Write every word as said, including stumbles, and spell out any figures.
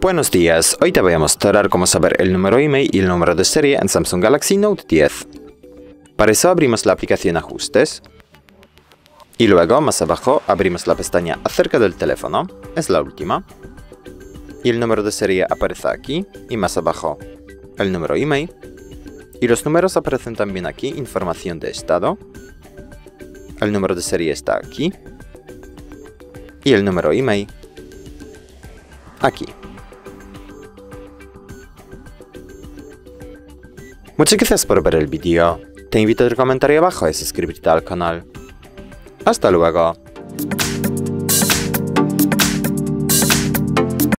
Buenos días, hoy te voy a mostrar cómo saber el número I M E I y el número de serie en Samsung Galaxy Note diez. Para eso abrimos la aplicación Ajustes y luego más abajo abrimos la pestaña Acerca del teléfono, es la última, y el número de serie aparece aquí y más abajo el número I M E I. Y los números aparecen también aquí, información de estado, el número de serie está aquí, y el número I M E I, aquí. Muchas gracias por ver el vídeo, te invito a dar comentario abajo y suscribirte al canal. Hasta luego.